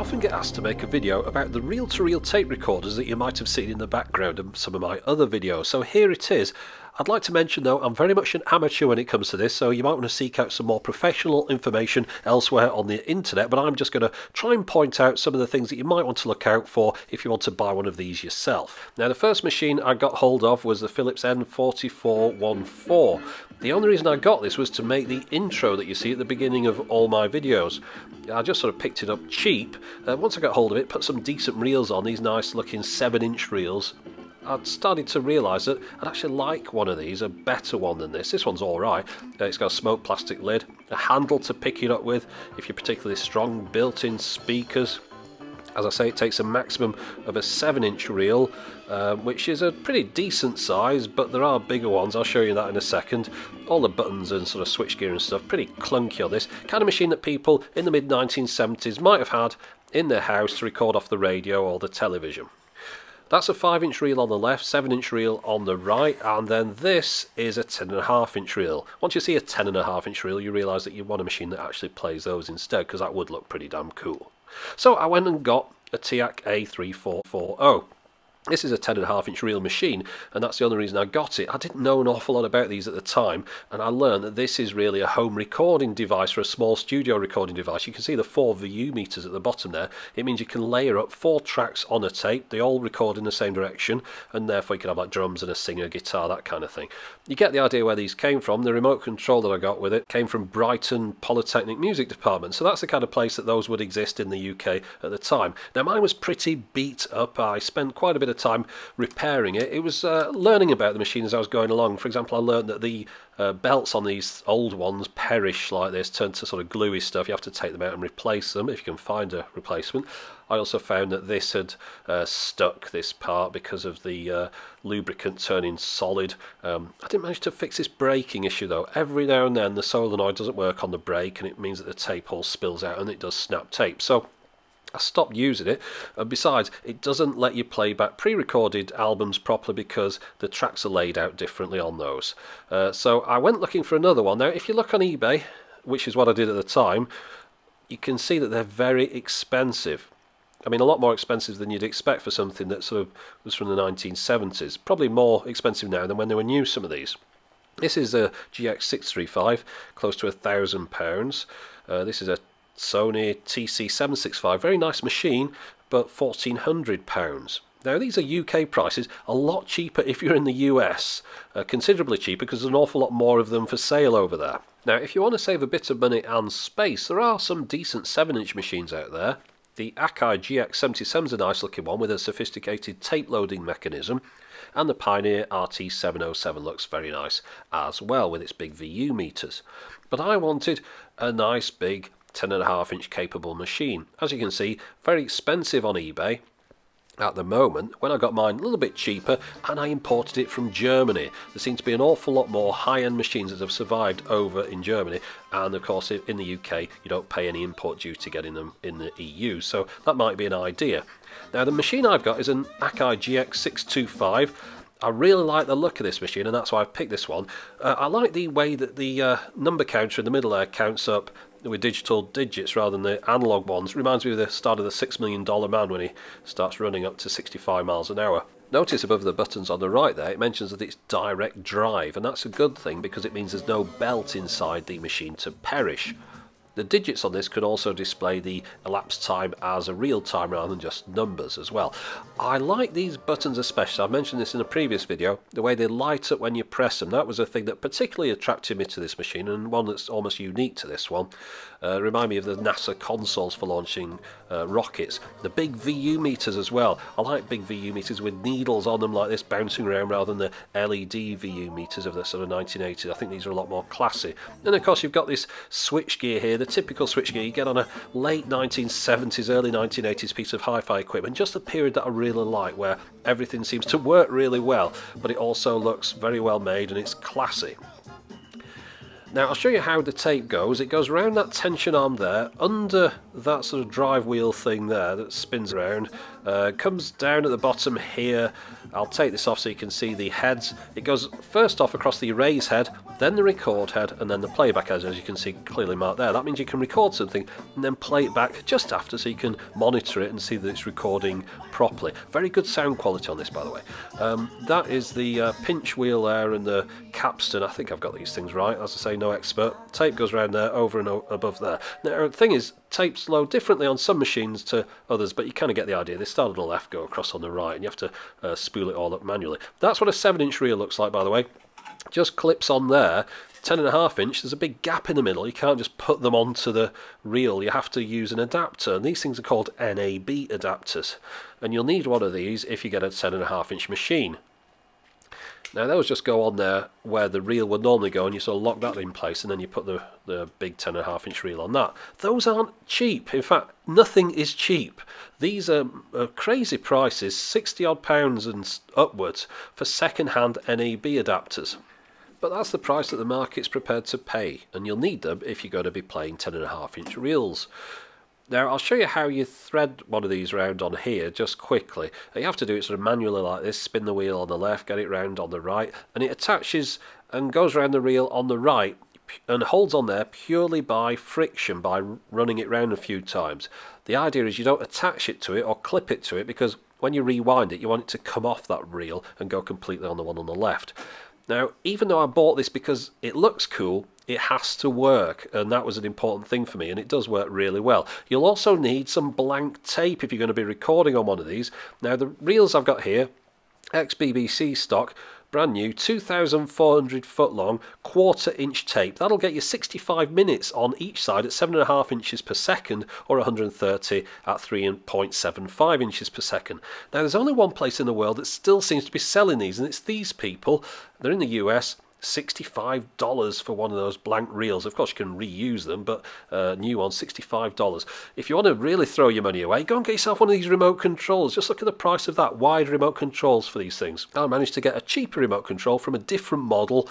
often get asked to make a video about the reel-to-reel tape recorders that you might have seen in the background of some of my other videos, so here it is. I'd like to mention though, I'm very much an amateur when it comes to this, so you might want to seek out some more professional information elsewhere on the internet, but I'm just going to try and point out some of the things that you might want to look out for if you want to buy one of these yourself. Now, the first machine I got hold of was the Philips N4414. The only reason I got this was to make the intro that you see at the beginning of all my videos. I just sort of picked it up cheap. Once I got hold of it, put some decent reels on, these nice looking 7-inch reels. I'd started to realise that I'd actually like one of these, a better one than this. This one's alright. It's got a smoked plastic lid, a handle to pick it up with if you're particularly strong, built-in speakers. As I say, it takes a maximum of a 7-inch reel, which is a pretty decent size, but there are bigger ones. I'll show you that in a second. All the buttons and sort of switchgear and stuff, pretty clunky on this. Kind of machine that people in the mid-1970s might have had in their house to record off the radio or the television. That's a 5-inch reel on the left, 7-inch reel on the right, and then this is a 10.5-inch reel. Once you see a 10.5-inch reel, you realise that you want a machine that actually plays those instead, because that would look pretty damn cool. So I went and got a TEAC A3440. This is a 10.5-inch reel machine, and that's the only reason I got it. I didn't know an awful lot about these at the time, and I learned that this is really a home recording device or a small studio recording device. You can see the 4 VU meters at the bottom there. It means you can layer up 4 tracks on a tape. They all record in the same direction, and therefore you can have like drums and a singer, guitar, that kind of thing. You get the idea where these came from. The remote control that I got with it came from Brighton Polytechnic Music Department, so that's the kind of place that those would exist in the UK at the time. Now, mine was pretty beat up. I spent quite a bit of time repairing it. It was learning about the machine as I was going along. For example, I learned that the belts on these old ones perish like this, turn to sort of gluey stuff. You have to take them out and replace them if you can find a replacement. I also found that this had stuck, this part, because of the lubricant turning solid. I didn't manage to fix this braking issue though. Every now and then the solenoid doesn't work on the brake, and it means that the tape all spills out, and it does snap tape. So I stopped using it, and besides, it doesn't let you play back pre-recorded albums properly because the tracks are laid out differently on those. So I went looking for another one. Now, if you look on eBay, which is what I did at the time, you can see that they're very expensive. I mean, a lot more expensive than you'd expect for something that sort of was from the 1970s. Probably more expensive now than when they were new, some of these. This is a GX635, close to £1,000. This is a Sony TC765, very nice machine, but £1,400. Now, these are UK prices, a lot cheaper if you're in the US, considerably cheaper because there's an awful lot more of them for sale over there. Now, if you want to save a bit of money and space, there are some decent 7-inch machines out there. The Akai GX77 is a nice looking one with a sophisticated tape loading mechanism, and the Pioneer RT707 looks very nice as well with its big VU meters. But I wanted a nice big 10.5-inch capable machine. As you can see, very expensive on eBay at the moment. When I got mine, a little bit cheaper, and I imported it from Germany. There seems to be an awful lot more high-end machines that have survived over in Germany, and of course in the UK you don't pay any import duty getting them in the EU, so that might be an idea. Now, the machine I've got is an Akai GX625. I really like the look of this machine, and that's why I picked this one. I like the way that the number counter in the middle there counts up with digital digits rather than the analog ones. Reminds me of the start of the $6 Million Man when he starts running up to 65 miles an hour. Notice above the buttons on the right there, it mentions that it's direct drive, and that's a good thing because it means there's no belt inside the machine to perish. The digits on this can also display the elapsed time as a real time rather than just numbers as well. I like these buttons especially. I've mentioned this in a previous video, the way they light up when you press them. That was a thing that particularly attracted me to this machine, and one that's almost unique to this one. Remind me of the NASA consoles for launching rockets. The big VU meters as well. I like big VU meters with needles on them like this bouncing around rather than the LED VU meters of the sort of 1980s. I think these are a lot more classy. And of course you've got this switch gear here. The typical switchgear you get on a late 1970s, early 1980s piece of hi-fi equipment. Just the period that I really like, where everything seems to work really well, but it also looks very well made and it's classy. Now, I'll show you how the tape goes. It goes around that tension arm there, under that sort of drive wheel thing there that spins around comes down at the bottom here. I'll take this off so you can see the heads. It goes first off across the erase head, then the record head, and then the playback head, as you can see clearly marked there. That means you can record something and then play it back just after, so you can monitor it and see that it's recording properly. Very good sound quality on this, by the way. That is the pinch wheel there and the capstan. I think I've got these things right. As I say, no expert. Tape goes around there, over and above there. Now, the thing is, tapes load differently on some machines to others, but you kind of get the idea. They start on the left, go across on the right, and you have to spool it all up manually. That's what a 7-inch reel looks like, by the way. Just clips on there. 10.5 inch, there's a big gap in the middle. You can't just put them onto the reel, you have to use an adapter, and these things are called NAB adapters, and you'll need one of these if you get a 10.5 inch machine. Now those just go on there where the reel would normally go, and you sort of lock that in place, and then you put the big 10.5 inch reel on that. Those aren't cheap. In fact, nothing is cheap. These are crazy prices, £60 odd and upwards for second-hand NAB adapters. But that's the price that the market's prepared to pay, and you'll need them if you're going to be playing 10.5 inch reels. Now I'll show you how you thread one of these round on here just quickly. You have to do it sort of manually like this, spin the wheel on the left, get it round on the right, and it attaches and goes round the reel on the right and holds on there purely by friction, by running it round a few times. The idea is you don't attach it to it or clip it to it, because when you rewind it you want it to come off that reel and go completely on the one on the left. Now, even though I bought this because it looks cool, it has to work, and that was an important thing for me, and it does work really well. You'll also need some blank tape if you're going to be recording on one of these. Now, the reels I've got here, ex-BBC stock, brand new, 2,400 foot long, quarter-inch tape. That'll get you 65 minutes on each side at 7.5 inches per second, or 130 at 3.75 inches per second. Now, there's only one place in the world that still seems to be selling these, and it's these people. They're in the US. $65 for one of those blank reels. Of course you can reuse them, but new one, $65. If you want to really throw your money away, go and get yourself one of these remote controls. Just look at the price of that, wide remote controls for these things. I managed to get a cheaper remote control from a different model,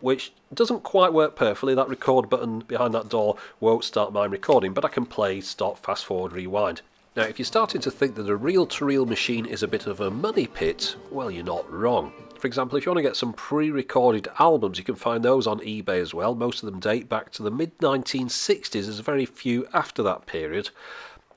which doesn't quite work perfectly. That record button behind that door won't start my recording, but I can play, stop, fast forward, rewind. Now if you're starting to think that a reel-to-reel machine is a bit of a money pit, well, you're not wrong. For example, if you want to get some pre-recorded albums, you can find those on eBay as well. Most of them date back to the mid-1960s. There's very few after that period.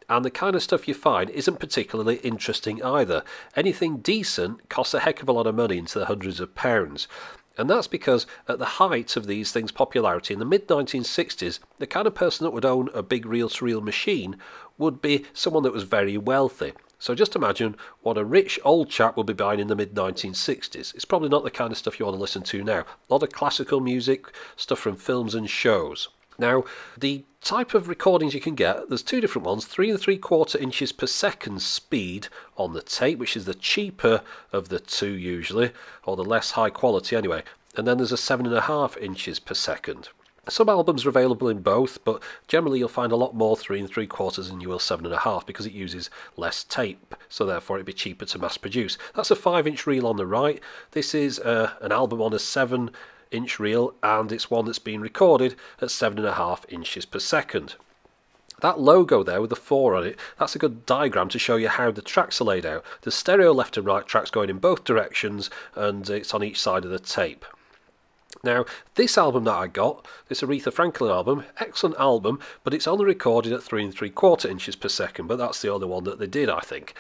And the kind of stuff you find isn't particularly interesting either. Anything decent costs a heck of a lot of money, into the hundreds of pounds. And that's because at the height of these things' popularity in the mid-1960s, the kind of person that would own a big reel-to-reel machine would be someone that was very wealthy. So just imagine what a rich old chap will be buying in the mid-1960s. It's probably not the kind of stuff you want to listen to now. A lot of classical music, stuff from films and shows. Now, the type of recordings you can get, there's two different ones, 3 3/4 inches per second speed on the tape, which is the cheaper of the two usually, or the less high quality anyway. And then there's a 7.5 inches per second. Some albums are available in both, but generally you'll find a lot more 3 3/4 than you will 7.5, because it uses less tape, so therefore it'd be cheaper to mass produce. That's a 5-inch reel on the right. This is an album on a 7-inch reel, and it's one that's been recorded at 7.5 inches per second. That logo there with the 4 on it, that's a good diagram to show you how the tracks are laid out. There's stereo left and right tracks going in both directions, and it's on each side of the tape. Now, this album that I got, this Aretha Franklin album, excellent album, but it's only recorded at 3 3/4 inches per second, but that's the only one that they did, I think.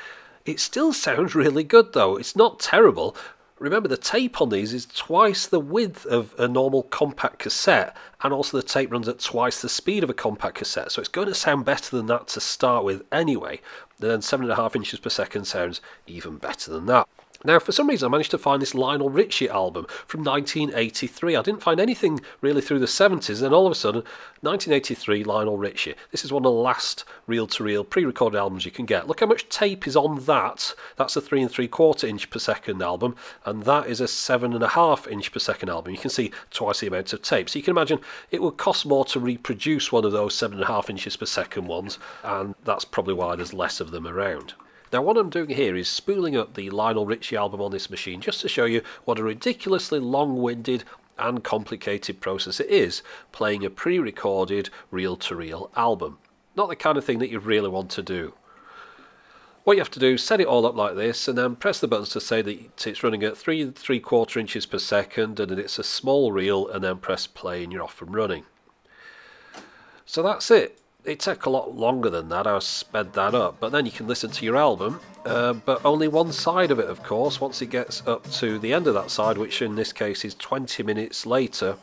It still sounds really good, though. It's not terrible. Remember, the tape on these is twice the width of a normal compact cassette, and also the tape runs at twice the speed of a compact cassette, so it's going to sound better than that to start with anyway. And then 7.5 inches per second sounds even better than that. Now, for some reason I managed to find this Lionel Richie album from 1983. I didn't find anything really through the 70s, then all of a sudden, 1983 Lionel Richie. This is one of the last reel-to-reel pre-recorded albums you can get. Look how much tape is on that. That's a 3 3/4 inch per second album, and that is a 7.5 inch per second album. You can see twice the amount of tape. So you can imagine it would cost more to reproduce one of those 7.5 inches per second ones, and that's probably why there's less of them around. Now what I'm doing here is spooling up the Lionel Richie album on this machine just to show you what a ridiculously long-winded and complicated process it is playing a pre-recorded reel-to-reel album. Not the kind of thing that you really want to do. What you have to do is set it all up like this and then press the buttons to say that it's running at 3 3/4 inches per second and that it's a small reel, and then press play and you're off and running. So that's it. It took a lot longer than that, I sped that up, but then you can listen to your album, but only one side of it, of course. Once it gets up to the end of that side, which in this case is 20 minutes later,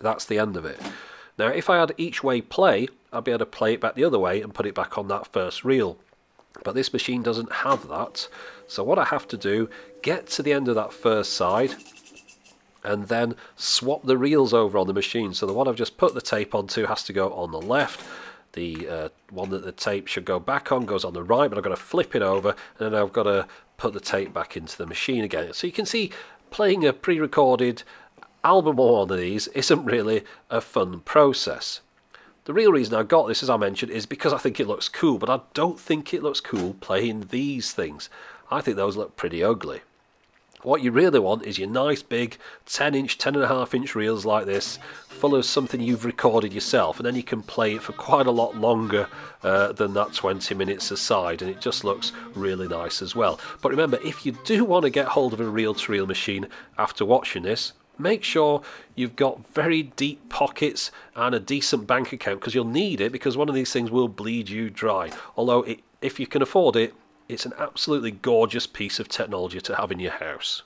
that's the end of it. Now if I had each way play, I'd be able to play it back the other way and put it back on that first reel, but this machine doesn't have that. So what I have to do, get to the end of that first side and then swap the reels over on the machine. So the one I've just put the tape onto has to go on the left. The one that the tape should go back on goes on the right, but I've got to flip it over and then I've got to put the tape back into the machine again. So you can see playing a pre-recorded album on one of these isn't really a fun process. The real reason I got this, as I mentioned, is because I think it looks cool, but I don't think it looks cool playing these things. I think those look pretty ugly. What you really want is your nice big 10-inch, 10.5-inch reels like this, full of something you've recorded yourself, and then you can play it for quite a lot longer than that 20 minutes aside, and it just looks really nice as well. But remember, if you do want to get hold of a reel-to-reel machine after watching this, make sure you've got very deep pockets and a decent bank account, because you'll need it, because one of these things will bleed you dry. Although, if you can afford it, it's an absolutely gorgeous piece of technology to have in your house.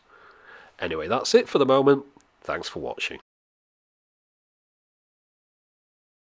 Anyway, that's it for the moment. Thanks for watching.